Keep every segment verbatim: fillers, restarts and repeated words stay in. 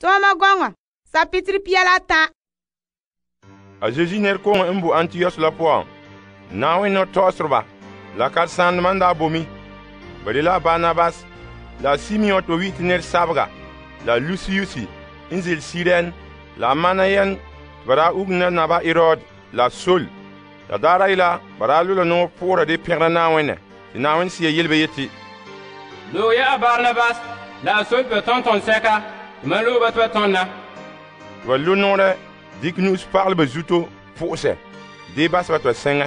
Toma gonga, sa pitri pia la ta. A Jésus n'est qu'on embu Antioche la poire. Nawe no tosroba, la kat san manda bomi. Badela Barnabas, la Simeon to huit ner sabra, la Luciusi, Inzil Sirène, la Manayen, bara ugna naba Hérode, la Saul. La daraila, bara lula no pour de pierre nawen. Nawen si yelbe yeti. Loya Barnabas, la Saul peut ton seka. Malo va toi ton là. Toi l'honneur, dit que nous parle bezuto pour ça. Débat va toi senga.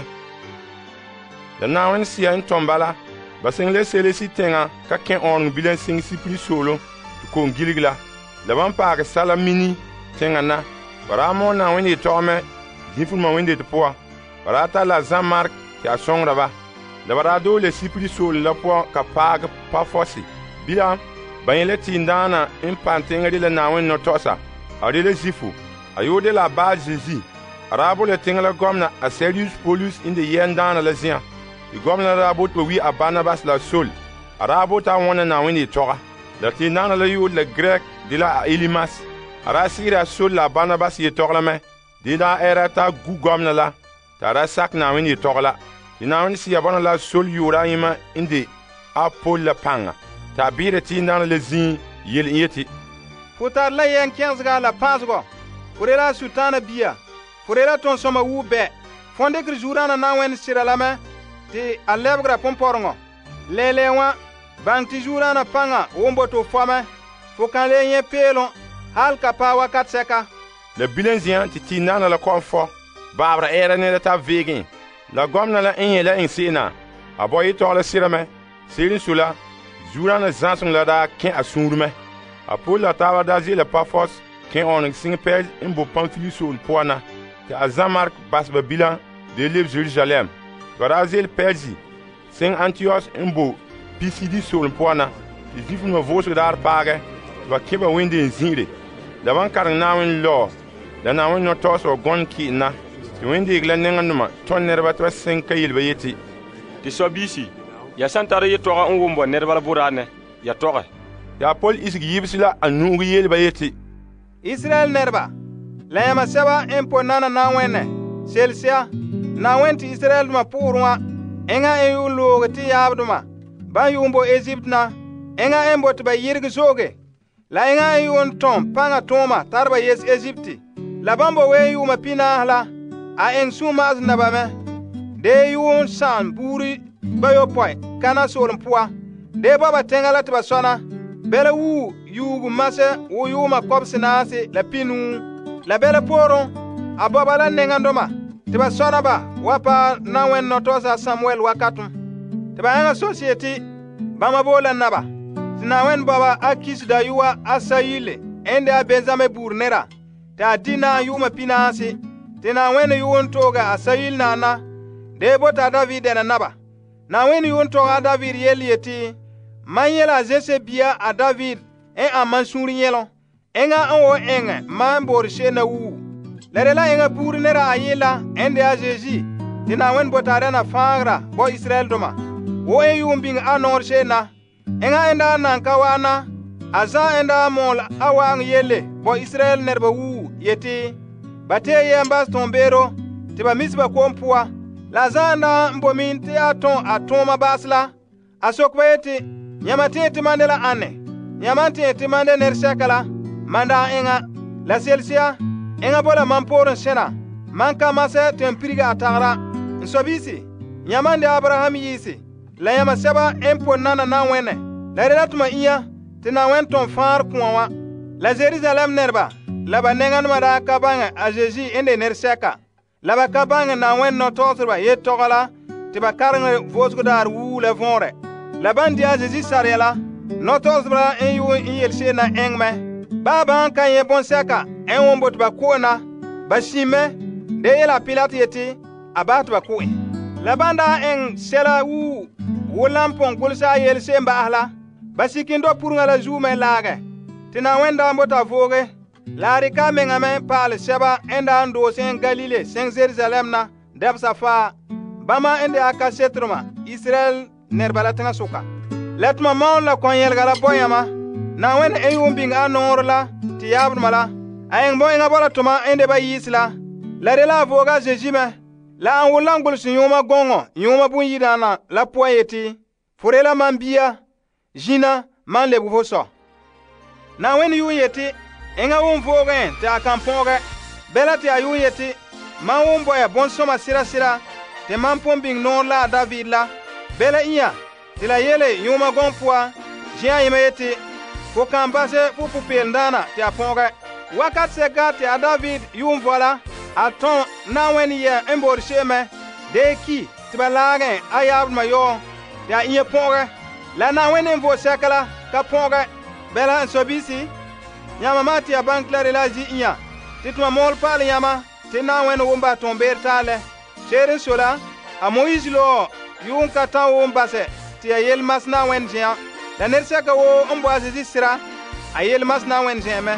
La nawen si un tombala, ba sengle celesi tenga ka ken on bilen sing si plus solo ko ngiligla. La ban par salamini tenga na bara mon nawen et tome difuma wende de poa. Bara ta la Jean-Marc qui a son raba. La bara do le si plus solo la poa ka pag pa force. Bilan Bain le tindana impanteng de la nawen notosa, a de le zifu, a yo de la base Jésus, a rabo le tingla gomna a serious polus in de yendana le zien, le gomna rabot oui a Barnabas la Saul, a rabot a wana nawen de tora, la tindana le yo le grec de la Elimas, a rasira Saul la Barnabas ye tora main, de la erata gu gomna la, ta rasak nawen de tora la, de nawen si abana la Saul yura ima in de apol la panga. Tabire tindana le zin yel yeti Potar la yen quinze ga la pasgo Porela sultana bia Porela ton soma ube Fonde que jourana na wen sira la main te alegra pomporongo Lelewa banti jourana panga wombo to fama Fokan le yen pelon hal kapa wakat seka Le bilenzien tindana la confort Babra era ne la ta vegin La gomna la en la insena Aboye to la sirame Sirin sula Jouran le zansung la da ken asunrume. Apo la tava dazi le pafos ken on sing pej imbo pamfili sur le poana. Te a Jean-Marc basbe bilan de liv Jerusalem. Varazi le pejzi. Sing Antioche imbo pisidi sur le poana. Te vivu me vosre dar page. Va keba wende zire. Davan karang na wen lo. Da na wen no tos o gon ki na. Te wende glan nenganuma. Ton nerva twa sing kayil bayeti. Te sobisi. Ya santare ye toga on wombo nerbal burane ya toga ya Paul isgi yibsila anu yel bayeti Israel nerba la yama seba imponana na wenne selsia na wenti Israel ma pourwa enga e yulo ti yabduma ba yumbo Egypte na enga embo to bayirgi soge la enga yon tom panga toma tarba yes Egypte la bambo we yuma pina la a ensuma azna bame de yon san buri Bayo poi, kana solum poa, de baba tengala tiba sona, bela wu yugu mase, wu yuma kopsi nasi, la pinu, la bela poron, a baba la nengandoma, tiba sona ba, wapa nawen notosa Samuel wakatum, tiba enga society, bama bola naba, sinawen baba akis da yuwa asayile, ende a benzame burnera, ta dina yuma pinasi, tinawen yuon toga asayil nana, de bota David na naba. Na weni yonto a David yelieti mayela zese bia a David en a mansuri yelon enga o enga mamborshe na wu lerela enga burnera ayela ende a Jésus dina wen botara na fangra bo Israel doma wo e yumbing anorshe na enga enda nan kawana aza enda mol awang yele bo Israel nerba wu yeti bateye ambas tombero tiba misba kompua La zanda mbominte aton atoma basla asokwete nyamate timandela ane nyamante timande nershakala manda enga la selsia enga bola mamporo sena manka masa tempiriga atara nsobisi nyamande Abraham yisi la yamasaba empo nana na wene la relatuma iya tina wenton far kuwa la Jerusalem nerba la banenga mara kabanga ajeji ende nershaka La bakabanga na wen no tosba ye togala te bakaranga vosgo dar wu le vonre la bandia Jésus sarela no tosba en yu yelse na engme baba kan ye bonsaka en wombot bakona bashime de la pilate yeti abat bakoi la banda en sela wu wolampon golsa yelse mbahla basikindo purnga la jume lage tina wenda mbota voge La rika mengame pal seba enda ando sen Galile sen Jerusalem na deb safa bama ende akasetruma Israel nerbalatanga soka letma maon la konyel gala boyama Na wen eyum binga norla ti yabr mala ayeng boy ngabala tuma ende ba yisla la rela voga jejima la anwulangul sinyuma gongo nyuma bunyidana la poyeti forela mambia jina manle bufoso na wen yuyeti enga wonvoga ta kamponga bela ti ayuyeti ma wonbo ya bonsoma sira sira te mampombing norla david la bela iya ti la yele nyuma gonpoa jia yimeti Pour qu'ambassé pour couper l'dana, t'es à Ponga. Wakat sega t'es à David, youm voilà. Attends, n'a oué n'y a un bord chemin. Dès qui, t'es à l'arène, ayab mayon, t'es à y Ponga. La n'a oué n'y a un secala, t'es à Ponga. Bella en sobisi. Yamama t'es à Bancla de la Zia. T'es à Mol par Yama, t'es n'a oué n'y a un bâton tomber tale. Chéri sola, à Moïse l'or, youm kata ou ambassé, t'es à Yelmas n'a oué n'y a. La nersaka wo omboise zisra ayel masna wen jeme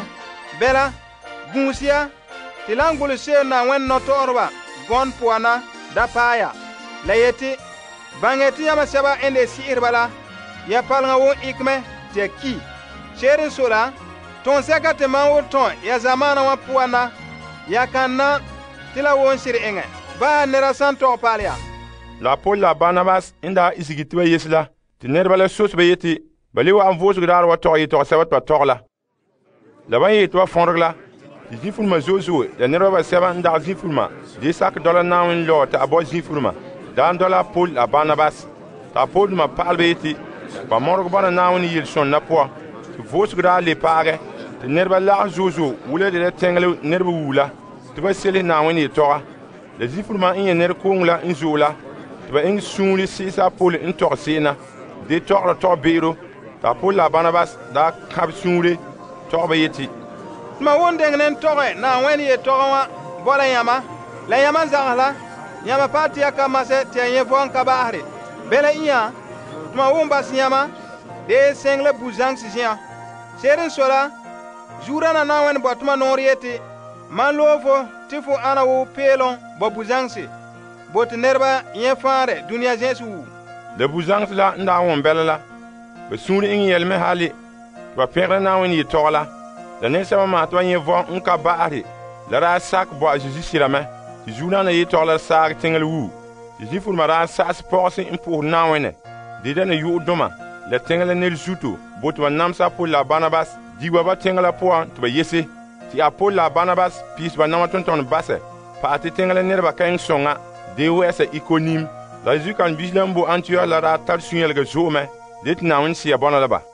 bela bunsia tilangul shena wen notorwa gon puana dapaya layeti bangeti yamasaba ende sirbala ya palnga wo ikme teki chere sura ton saka temawo ton ya zamana wa puana ya kana tilawo shiri enga ba nerasanto palya la polla banabas inda isigitwe yesla tinerbala sosbeyeti Baliwa am vos gudar wa toyi to sabat wa togla labaye to fonrgla zifulma zozo da nerba seven da zifulma de sak dollar nawin lot abo zifulma dan dollar pool abanabas ta pool ma palbeti pa morgo bana nawin yilson napwa vos gudar le pare de nerba la zozo wule de tengle nerba wula to ba sele nawin yitoga de zifulma in ner kongla in zola to ba in sunli sisa pool in torsina de togla to biro Ta pour la banabas da capsule torbayeti ma wondeng nen tore na wen ye torawa bola yama la yama zahla yama pati akama se tiye von kabahri bela iya ma womba sinyama de sengle buzang sinya seren sola jurana na wen batuma norieti malovo tifu ana wo pelon bo buzangsi bot nerba yen fare dunia jesu de buzangsi la nda won bela Be soon in yelme hali, wa pere na wen yitola, la nesa ma to yen vo nka baari, la ra sak bo ajusi silama, ti juna na yitola sak tingal wu, ti jifur mara sa sports pour na wen, di dana yu doma, la tingal nel juto, bot wa namsa pour la banabas, di wa ba tingala pour to yesi, ti apol la banabas pis wa nama ton ton basse, pa ti tingal nel ba kan songa, de wesa ikonim, la ju kan bislambo antua la ra tal sunyel ga jome. Dit nou in si abonne là-bas.